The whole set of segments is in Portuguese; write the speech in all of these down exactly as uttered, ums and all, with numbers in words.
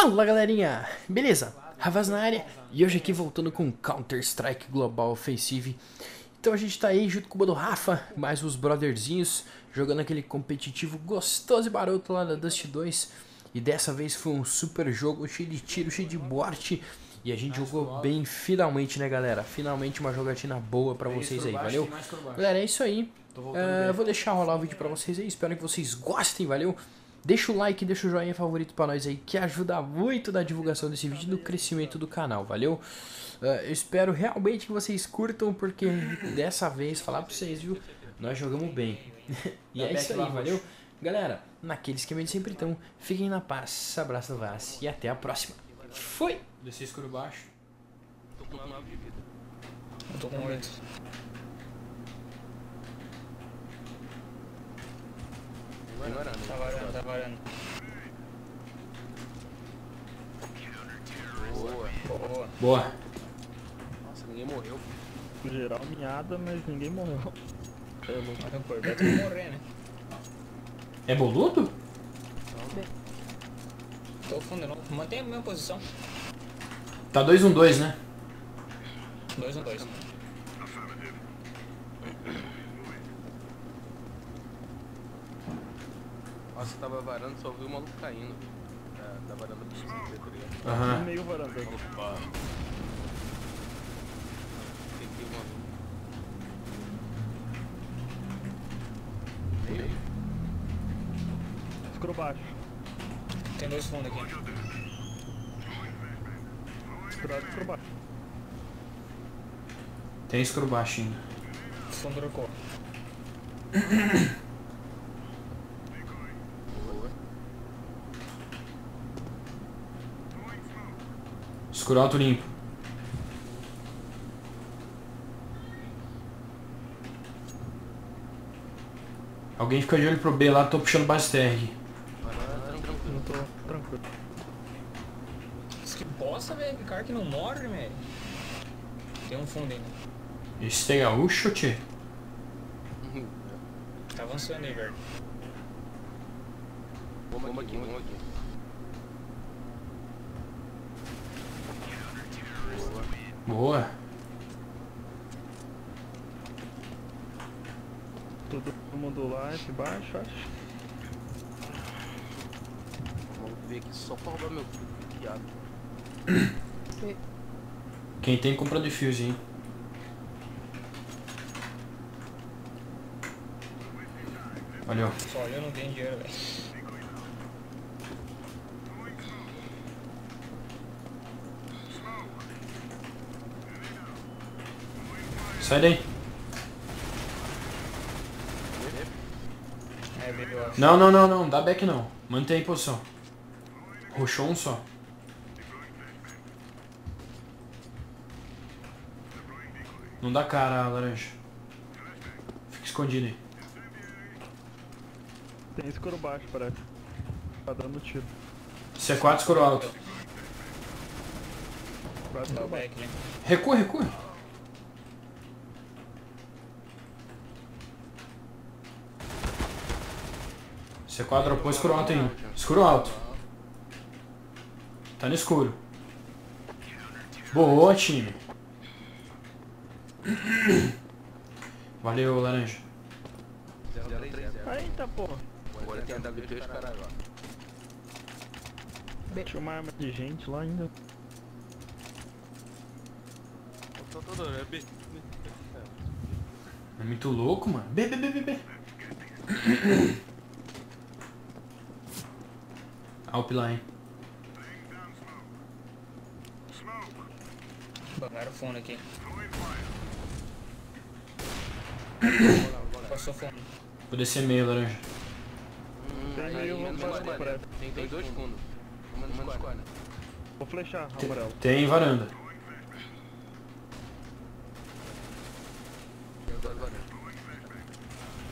Fala galerinha, beleza? Ravaz na área e hoje aqui voltando com Counter Strike Global Offensive. Então a gente tá aí junto com o mano Rafa, mais os brotherzinhos, jogando aquele competitivo gostoso e baroto lá na Dust dois. E dessa vez foi um super jogo, cheio de tiro, cheio de morte. E a gente jogou bem finalmente, né galera? Finalmente uma jogatina boa pra vocês aí, valeu? Galera, é isso aí. Uh, vou deixar rolar o vídeo pra vocês aí, espero que vocês gostem, valeu? Deixa o like, deixa o joinha favorito pra nós aí, que ajuda muito na divulgação desse vídeo e no crescimento do canal, valeu? Uh, eu espero realmente que vocês curtam, porque dessa vez, falar pra vocês, viu? Nós jogamos bem. E é isso aí, valeu? Galera, naquele esquema de sempre então, fiquem na paz, abraço do Vaz e até a próxima. Foi! Desci escuro baixo. Tô com nove de vida. Eu tô com oito. Tá varando, tá varando. Boa, boa. Boa. Nossa, ninguém morreu. No geral, miada, mas ninguém morreu. Eu vou matar um corbeto e morrer, né? É boludo? Tô fundo de novo. Mantém a mesma posição. Tá dois um dois, né? dois um dois. Nossa, tava varando, só vi o maluco caindo. É, da varanda do C P, aham. Meio varanda. Opa. Meio. Ficou baixo. Tem dois fundos aqui. Escurado, escuro baixo. Tem escuro baixo ainda. Fundo do corpo. Escuro alto limpo. Alguém fica de olho pro B lá, tô puxando baixo terg. Não tô tranquilo. Isso que bosta, velho. Cara que não morre, velho. Tem um fundo ainda. Esse tem gaúcho, tio? Tá avançando aí, velho. Bomba aqui, bomba aqui. Boa. Todo mundo lá embaixo, acho. Vamos ver aqui só pra roubar meu filho. Quem tem compra de fios, hein? Olha. Só eu não tenho dinheiro, velho. Sai daí. Não, não, não, não. Dá back não. Mantém a posição. Roxou um só. Não dá cara, laranja. Fica escondido aí. Tem escuro baixo, parece. Tá dando tiro. C quatro, escuro alto. Recua, recua. C quatro dropou escuro alto ainda. Escuro alto. Tá no escuro. Boa, time. Valeu, laranja. Eita, porra. Agora tem A W P e os caras lá. Tinha uma arma de gente lá ainda. É muito louco, mano. B, B, B, B, B. Alp lá, hein? Bagaram o fundo aqui. Passou fundo. Vou descer meio, laranja. Hum, tem, aí, menos quarenta. Tem, tem dois fundos. Menos quarenta. Vou flechar, tem, amarelo. Tem varanda.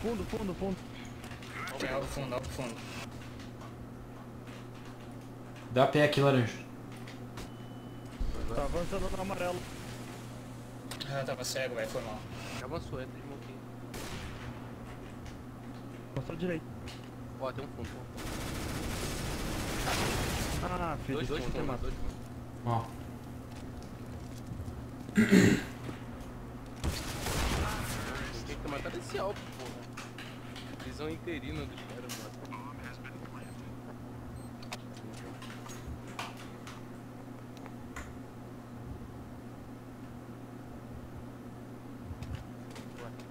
Fundo, fundo, fundo. Tem alto fundo, alto fundo. Dá pé aqui, laranja. Tá avançando no amarelo. Ah, tava cego, velho, foi mal. Avançou, entra de mão aqui. Avançou direito. Ó, tem um fundo. Ah, filho, dois, dois, dois, dois, dois. Ó. Tem que matar esse alvo, porra. Visão interina do cara, mano.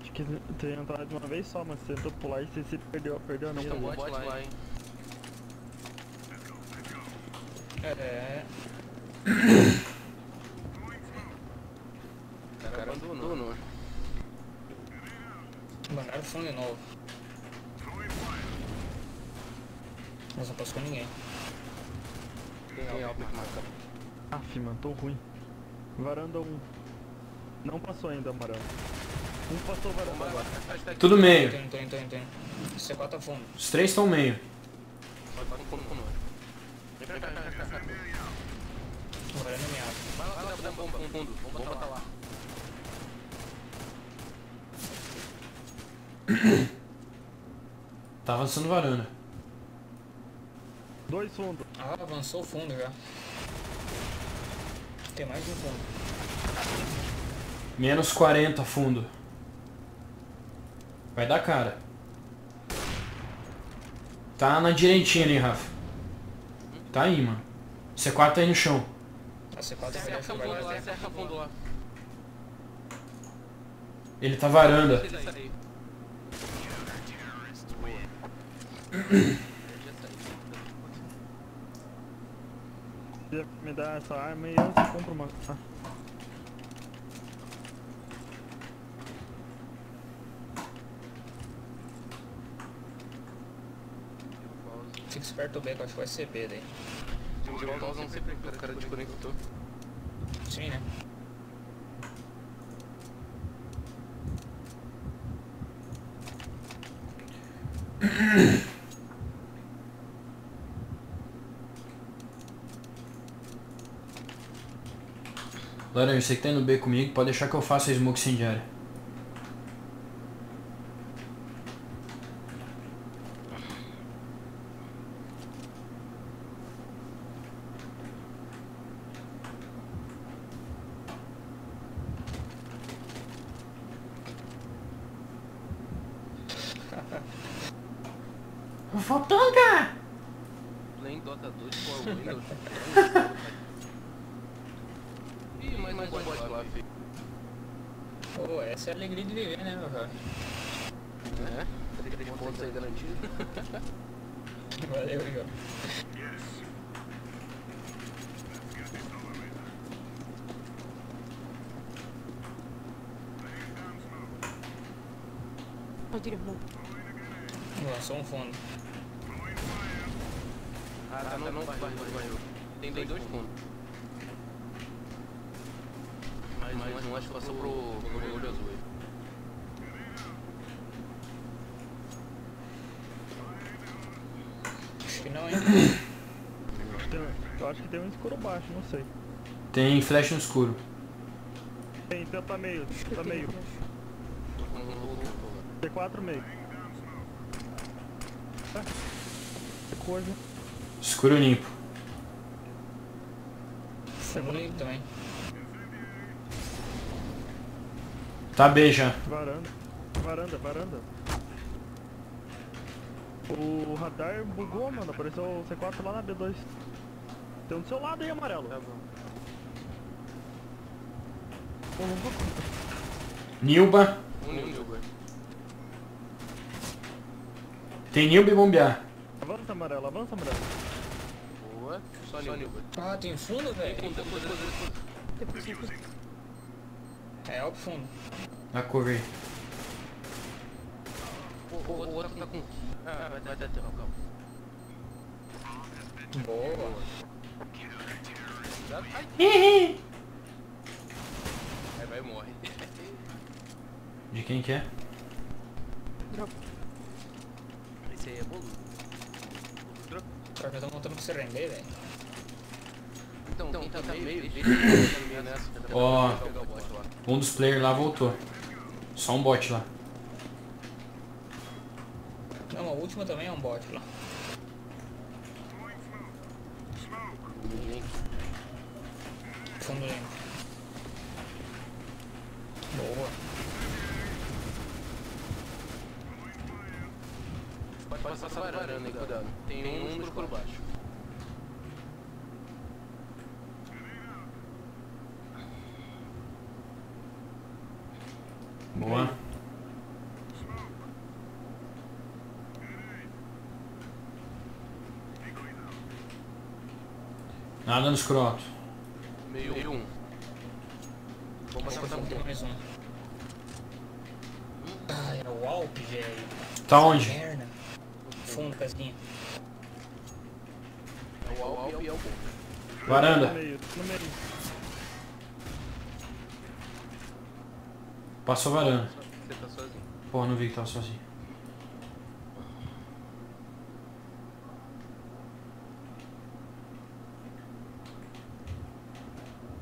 Acho que tu ia entrar de uma vez só, mano. Você tentou pular e você se perdeu, perdeu a mira. Tem um bot lá, hein. É. O cara abandonou. Mandaram som de novo. Mas não passou ninguém. Tem algo que matar. Aff, mano, tô ruim. Varanda um. Não passou ainda, varanda. Um passou, varanda agora. Tudo meio. Tem, tem, tem, tem. C quatro tá fundo. Os três estão meio. Vai lá, vai dar bomba, bomba, bomba tá lá. Tá avançando varanda. Dois fundos. Ah, avançou o fundo já. Tem mais um fundo. Menos quarenta fundo. Vai dar cara. Tá na direitinha ali, Rafa. Tá aí, mano. C quatro tá aí no chão. A C quatro tá aí no chão. Ele tá varanda. Me dá essa arma e eu compro uma. Ah. Fica esperto bem, que eu acho que vai ser B daí. De volta não sei porque o cara de conector. Sim, né? Laranja, você que tá indo B comigo, pode deixar que eu faça a smoke incendiária. Fotonga! Play Dota dois com a Windows. Ih, mais um bot lá, filho. Pô, essa é a alegria de viver, né, meu cara? É? três pontos aí garantido. Valeu, Igor. Lançou um fundo. Ah, tá, não, não, vai, vai, vai, vai. Tem dois, dois fundos. Mas, mas, mas não acho que passou pro olho azul aí. Acho que não, hein? Eu acho que tem um escuro baixo, não sei. Tem flash no escuro. Tem, então tá meio, tá meio. T quatro meio. Tá. Coisa. Escuro limpo. Segura aí também. Tá B já. Varanda. Varanda, varanda. O radar bugou, mano. Apareceu o C quatro lá na B dois. Tem um do seu lado aí, amarelo. Tá bom. Nilba. Um Nilba. Tem Nilba e bombear. Avança, amarelo, avança, amarelo. Boa, só Nilba. Ah, tem fundo, velho? Tem fundo, tem fundo. É, é o fundo. Dá cover aí. O outro tá com... Ah, vai dar tempo, calma. Boa. Hihi! Aí vai e morre. De quem que é? Droga. Esse aí é boludo. Os caras estão contando que você render, velho. Então, quem tá meio... Ó, um dos players lá voltou. Só um bot lá. Não, a última também é um bot lá. fundo aí. Boa. Pode passar essa varanda aí, cuidado. Tem um número por baixo. Boa. Nada no escroto. Meio um. Vou passar pra um. Mais um. Ah, é o Alp, velho. Tá onde? Fundo, casinha. É o Alp e é o bom. Varanda. Passou a varanda. Você tá sozinho. Porra, não vi que tava sozinho.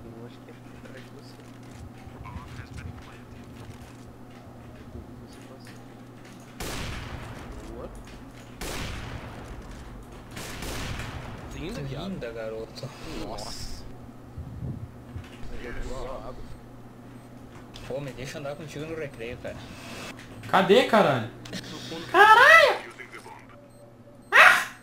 Eu acho que é atrás de você. Boa. Linda, linda, garota. Nossa. Pô, me deixa andar contigo no recreio, cara. Cadê, caralho? Caralho! Ah!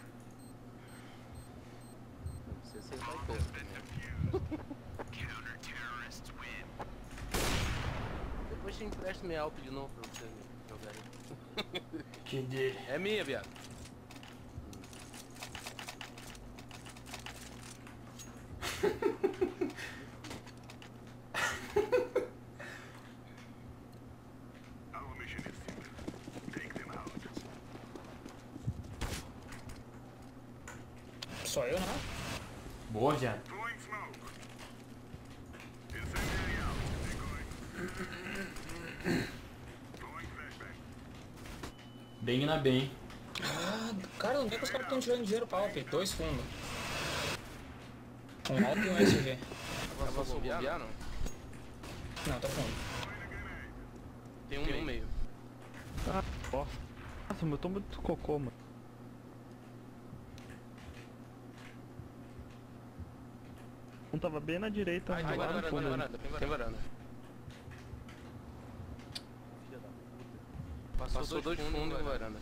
Depois te empresto minha Alp de novo pra você jogar aí. Que dele. É minha, viado. Só eu, não? Boa, já. Bem na bem. Ah, cara, não vê que os caras estão tirando dinheiro pra Alp. Dois fundos. Um Alp e um S G. Agora posso bombear, não? Não, tá fundo. Tem um meio. meio. Ah, bosta. Nossa, meu, eu tô muito cocô, mano. Um tava bem na direita, ai, tem varanda, tem varanda, tem varanda. Passou dois fundos na varanda.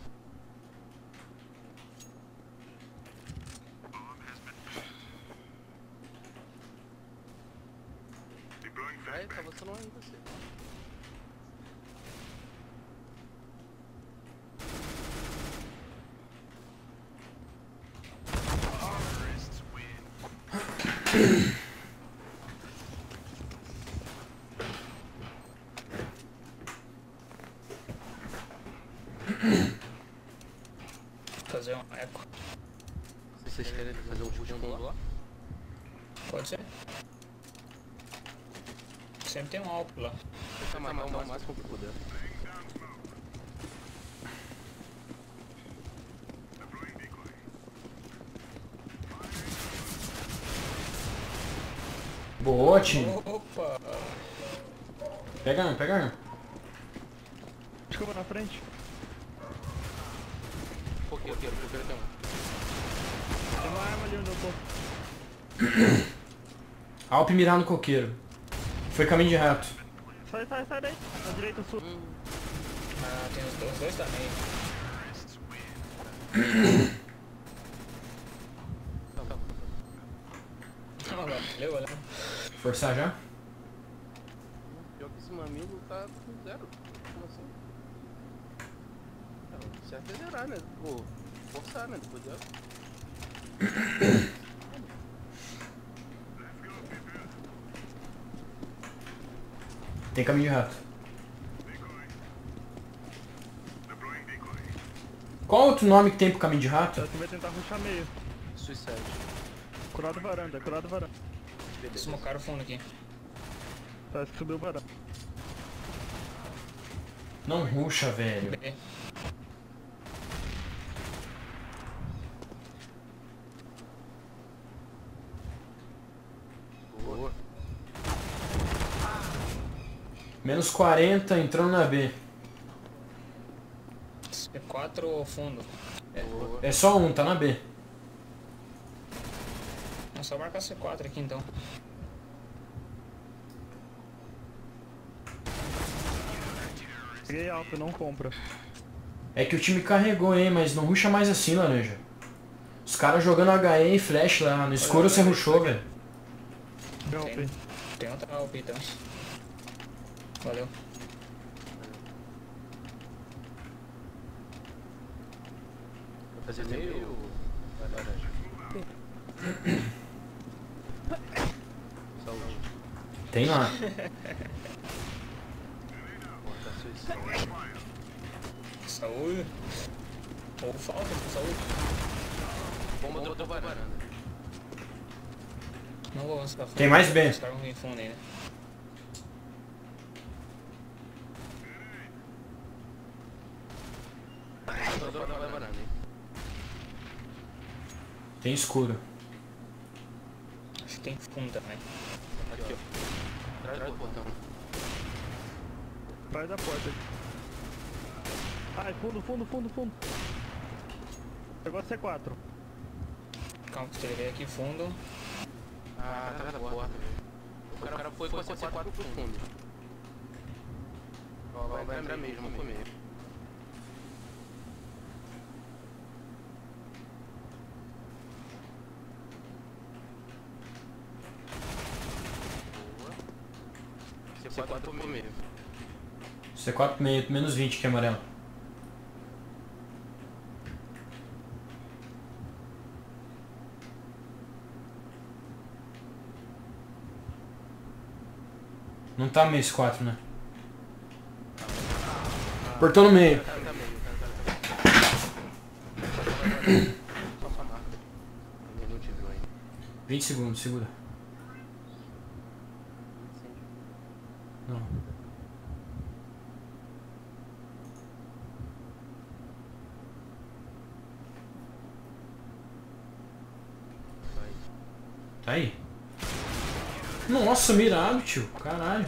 Aí, tava só longe de você. Fazer um eco. Vocês querem fazer um último lá? Pode ser. Sempre tem um álcool lá. Tenta matar o máximo que puder. Boa, time. Opa. Pega um, pega um. Desculpa, na frente. Foqueiro, foqueiro, foqueiro tem um. Tem uma arma ali onde eu tô. Alp mirar no coqueiro. Foi caminho de rato. Sai, sai, sai daí. A direita sua. Hum. Ah, tem os dois, dois também. Forçar já? Pior que esse mamilo tá com zero. Como assim? Não, certo é zerar, né? Pô, forçar, né? Depois dela. Tem caminho de rato. Qual outro nome que tem pro caminho de rato? Eu acho que vai tentar rushar meio. Suicide. Curado varanda, curado varanda. Smocaram o fundo aqui. Parece que subiu o barão. Não ruxa, velho. B. Boa. Menos quarenta entrando na B. É quatro fundo. É, é só um, tá na B. É só marcar C quatro aqui então. Peguei alto, não compra. É que o time carregou, hein, mas não rusha mais assim, Laranja. Os caras jogando H E e flash lá, no escuro você rushou, velho. Tem, tem outra A W P então. Valeu. Vou fazer meio... Vai, Laranja. Saúde. Tem lá. Saúde. Ou falta, saúde. Bomba do outro varanda. Não vou lançar pra frente. Tem mais bem. Os caras vão vir fundo ainda. Tem escuro. Acho que tem fundo também. Aqui, ó. Atrás do portão. Atrás da porta. Ai, fundo, fundo, fundo, fundo. Pegou a C quatro. Calma que você veio aqui fundo. Ah, atrás da porta. O cara, o cara foi com a C quatro pro fundo. Vai, vai entrar mesmo, vamos comer. C quatro pro meio. C quatro pro meio, menos vinte que é amarelo. Não tá meio esse quatro, né? Portou no meio. vinte segundos, segura. Não. Tá aí? Nossa, mirado, tio. Caralho.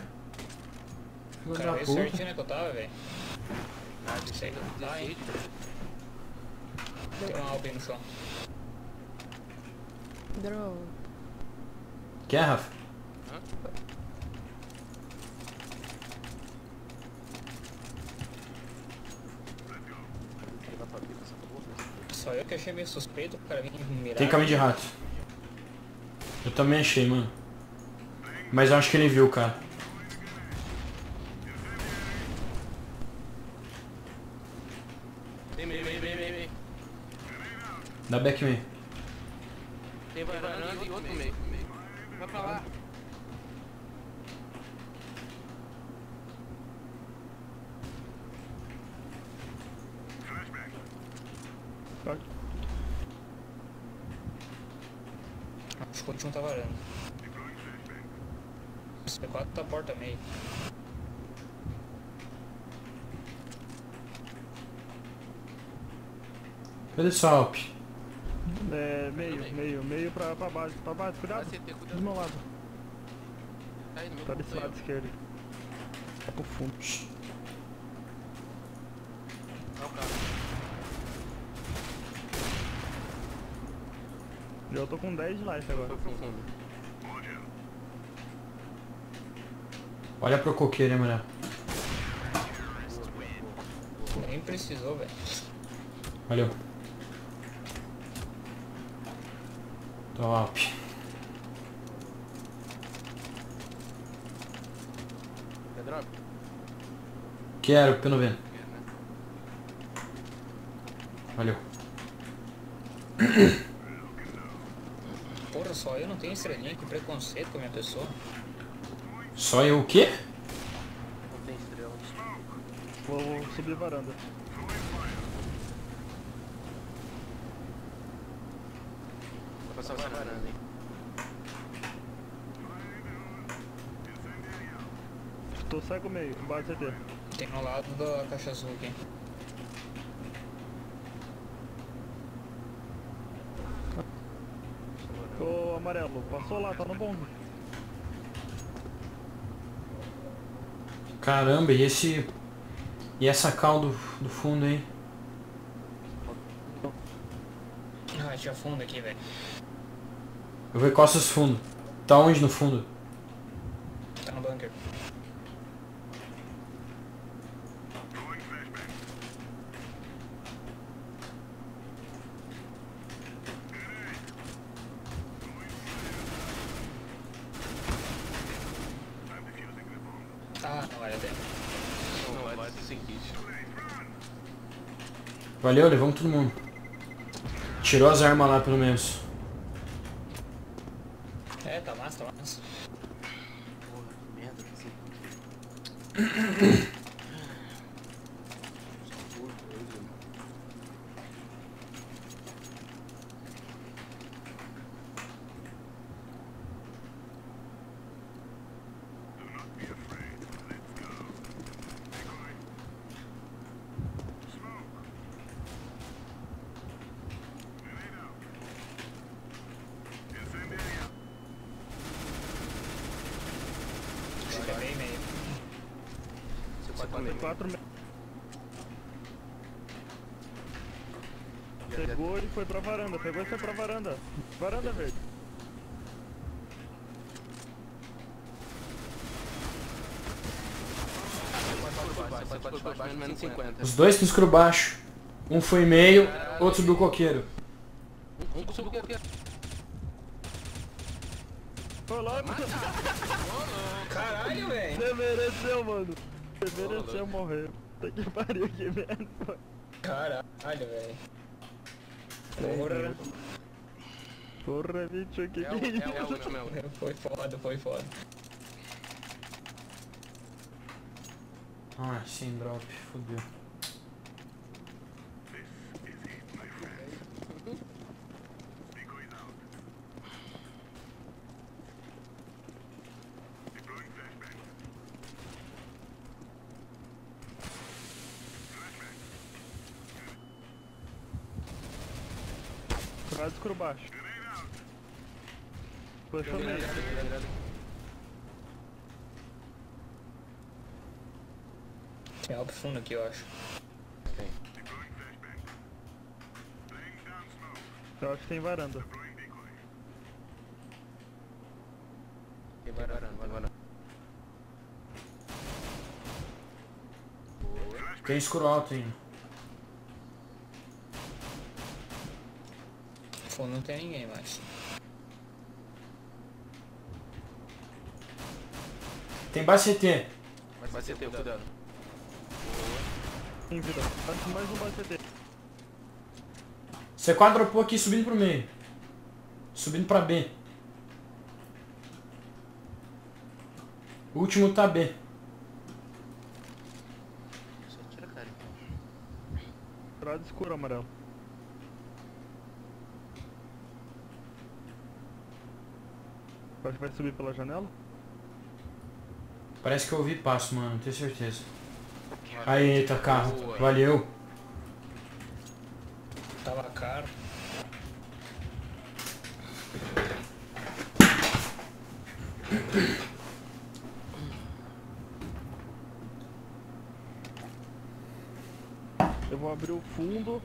Filho da puta. Certinho, né, que eu tava, velho. Ah, não sei do que tá, hein. Tem uma A W P no chão. Droga. Quer, Rafa? Hã? Só eu que achei meio suspeito o cara vir mirar. Tem caminho de rato. Eu também achei, mano. Mas eu acho que ele viu, cara. Vem, vem, vem, vem, vem. Dá back meio. Tem varanda e outro meio. Vai pra lá. Acho que o último tá varando. C quatro tá porta meio. Cadê o salp? É, meio, meio, meio pra, pra baixo, pra baixo, cuidado, do meu lado. Tá desse lado esquerdo. Tá pro fundo. Eu tô com dez de life agora. Olha pro coqueiro, hein, mané. Nem precisou, velho. Valeu. Top. Quer drop? Quero, pelo menos. Valeu. Porra, só eu não tenho estrelinha, que preconceito com a minha pessoa. Só eu o quê? Não tem estrela. Vou, vou subir a varanda. Vou passar essa varanda, hein? Estou cego meio, embaixo do C T. Tem no lado da caixa azul aqui. Ô, amarelo, passou lá, tá no bombe. Caramba, e esse... E essa cal do, do fundo aí? Ah, tinha fundo aqui, velho. Eu vou encostar os fundos. Tá onde no fundo? Tá no bunker. Não era dela. Não, não vai ter sem kit. Valeu, levamos todo mundo. Tirou as armas lá pelo menos. É, tá massa, tá massa. Porra, que merda que você... quatro metros. Pegou e foi pra varanda, pegou e foi pra varanda. Varanda verde. Os dois no escuro baixo. Um foi meio, outro subiu o coqueiro. Um subiu o coqueiro. Foi lá, mano. Caralho, velho. Você mereceu, mano. Você mereceu morrer. Puta que pariu, que merda. Caralho, velho. Porra. Porra, bicho, que é o, que é isso? É o último, é o último. Foi foda, foi foda. Ah, sem drop, fodeu. Vai escuro baixo. Puxou mesmo. Tem algo fundo aqui, eu acho. Tem. Eu acho que tem varanda. Tem varanda, tem varanda. Tem escuro alto ainda. Não tem ninguém mais. Tem baixo C T. Mais C T, cuidado. Tem vida. Mais um baixo C T. C quatro dropou aqui subindo pro meio. Subindo pra B. O último tá B. Só tira a cara. Trado escuro amarelo. Acho que vai subir pela janela? Parece que eu ouvi passo, mano, tenho certeza. Aí, tá carro. Boa. Valeu. Tava caro. Eu vou abrir o fundo.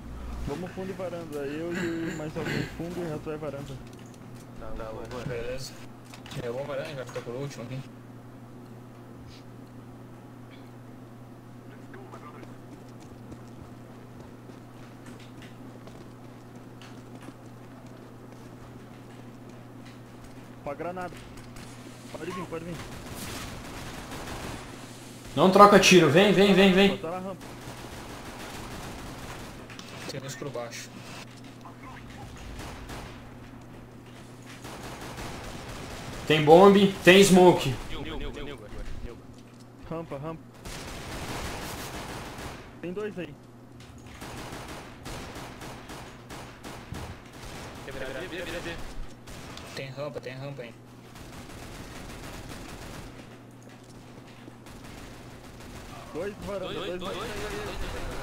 Vamos fundo e varanda. Eu e mais alguém fundo e o resto é varanda. Tá, tá, boa. Beleza. É bom varanda, vai ficar por último aqui. Pra granada. Pode vir, pode vir. Não troca tiro, vem, vem, vem, vem. Tá na rampa. Tem dois por baixo. Tem bombe, tem smoke. Rampa, rampa. Tem dois aí. Tem rampa, tem rampa aí. Dois varanda, dois, dois, dois, dois.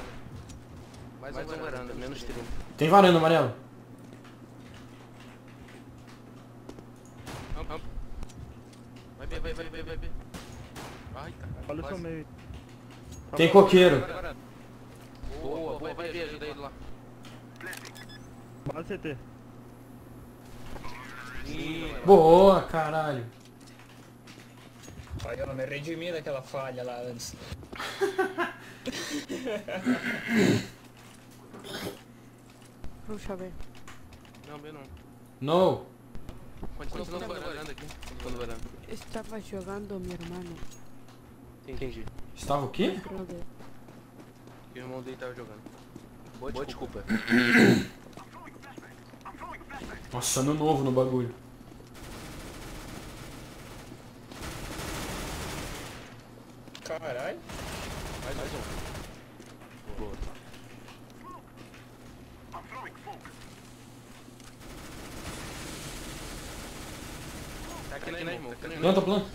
Mais uma varanda, menos trinta. Tem varanda, amarelo. Vai, vai, vai, vai, vai. Ai, cara. Olha o seu meio. Tem coqueiro. Boa, boa, vai ver, ajuda ele lá. Bora C T. Boa, caralho. Aí eu não me redimi daquela falha lá antes. Puxa, B. Não, B não. Não. Continua varanda aqui. Estava jogando meu irmão. Entendi. Estava o quê? O irmão dele estava jogando. Boa, Boa desculpa. Nossa, ano novo no bagulho. Caralho. Mais, mais um. Boa. Tá aqui, tá aqui na irmão. Tá planta, planta.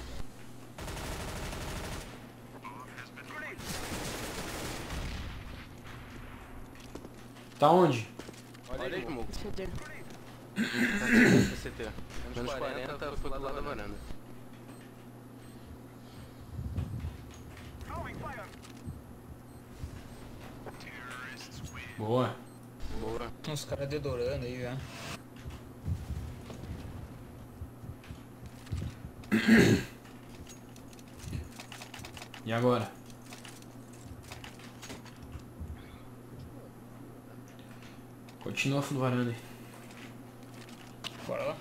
Tá onde? Olha aí, irmão. C T. Menos quarenta, foi do lado da varanda. Boa. Boa. Tem uns caras dedorando aí, já. E agora? Continua fundo varanda aí. Bora lá.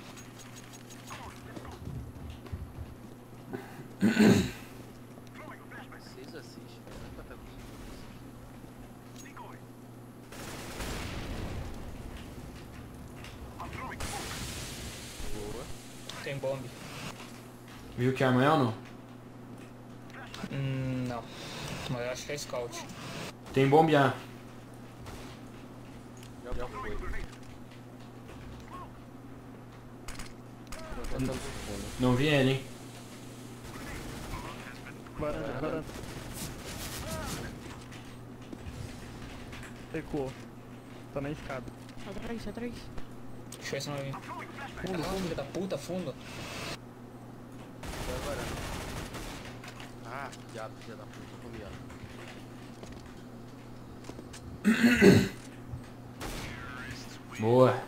Tem bomba. Viu que é amanhã ou não? Hum, não. Mas eu acho que é scout. Tem bomba já. Já foi. Não vi ele, hein? Barata, barata. Recuou. Tá na escada. Atrás, atrás. Deixa eu ver se não vem. Fundo, fundo da puta, fundo. Ah, diabo, filha da puta, tô comiado. Boa.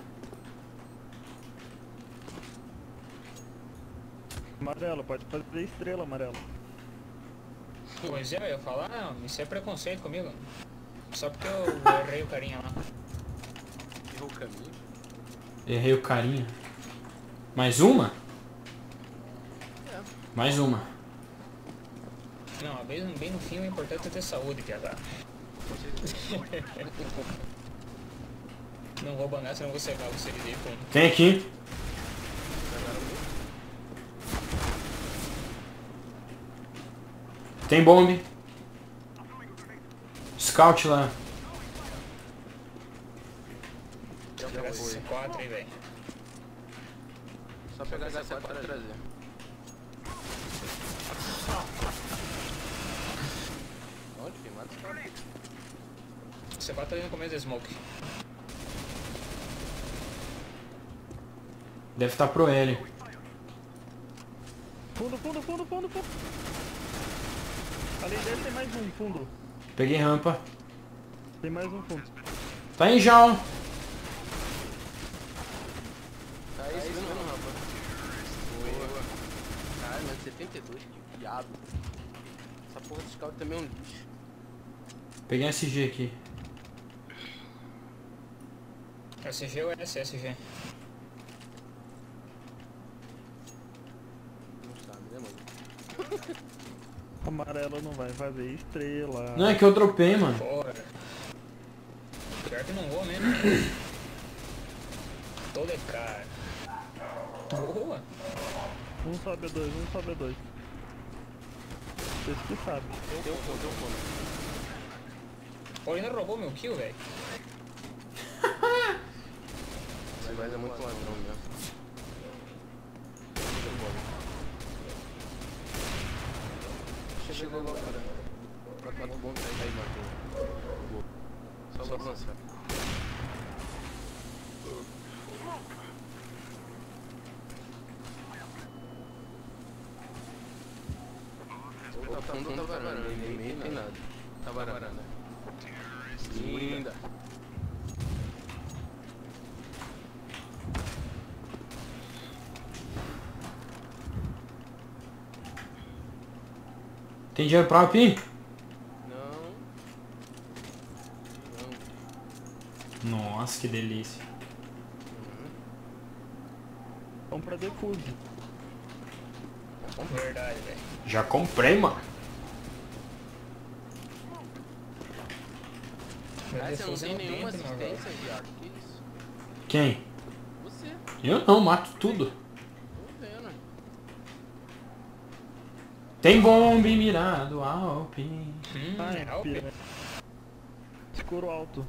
Amarelo, pode fazer estrela, amarelo. Pois é, eu ia falar, não, isso é preconceito comigo. Só porque eu errei o carinha lá. Errou o caminho? Errei o carinha. Mais uma? É. Mais uma. Não, bem no fim o importante é ter saúde, piada. Não vou bangar, senão vou cegar você de jeito. Tem aqui. Tem bombe. Scout lá. Vou pegar esse C quatro aí, velho. Só pegar esse C quatro e trazer. Olha, tem mais esse C quatro ali no começo da smoke. Deve estar pro L. Fundo, fundo, fundo, fundo, fundo. Ali deve ter mais um fundo. Peguei rampa. Tem mais um fundo. Tá em jaula. Tá aí, subindo tá rampa. Boa. Caralho, mas setenta e dois, que viado. Essa porra de scout também é um lixo. Peguei um S G aqui. S G ou S S G? Não sabe, né, mano? Amarelo não vai fazer estrela. Não, é que eu dropei, mano. Pior que não vou mesmo. Tô de cara. Boa. Um sobe dois, um sobe dois. Vocês que sabem. Deu fogo, deu fogo. Paulina roubou meu kill, velho. Esse vai é muito ladrão mesmo. Chegou logo, cara. Matou bom, tá aí, matou. Só pra avançar. Tá fundo da varanda, nem tem nada. Tá varanda. Linda. Tem dinheiro pra U P? Não. Não. Nossa, que delícia. Uhum. Vamos pra defuse. Verdade, velho. Já comprei, mano. Ah, você não tem nenhuma assistência, viado? Que isso? Quem? Você. Eu não, mato tudo. Tô vendo. Tem bombe mirado, A W P. Hum, ah, é A W P. Escuro alto.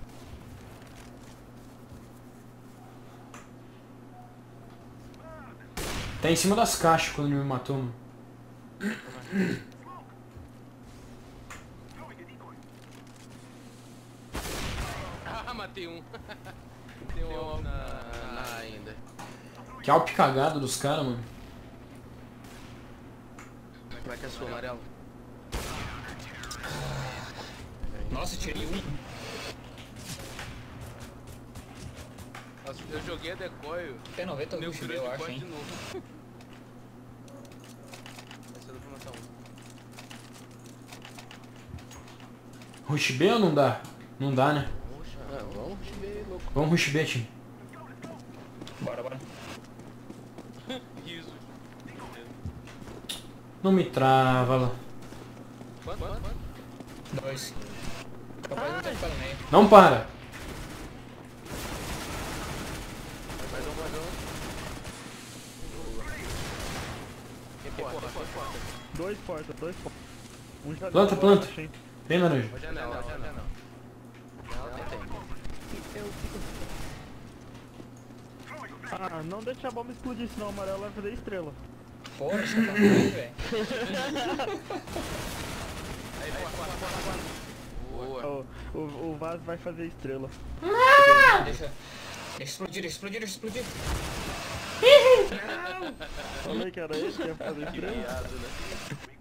Tá em cima das caixas quando ele me matou, mano. Ah, matei um. Tem um alvo na... na ainda. Que alp cagado dos caras, mano. Pra que é sua, amarelo? Nossa, tirei um. Eu joguei a decoio. Tem noventa ou vinte, eu acho, hein? Essa eu vou matar um. Rush B ou não dá? Não dá, né? Ah, vamos rush B, louco. Vamos rush B, time. Bora, bora. Riso. Não me trava lá. Quanto? Quanto? Dois. Não para. Dois portas, dois portas. Um já planta, planta. Vem, laranja. Janela, janela. Ah, não deixa a bomba explodir, senão o amarelo vai fazer estrela. Poxa, tá ruim, velho. Aí, bora, bora, bora, bora. Boa. O, o, o vaso vai fazer estrela. Ah! Deixa. Explodir, explodir, explodir. Falei que era esse que ia fazer estrela.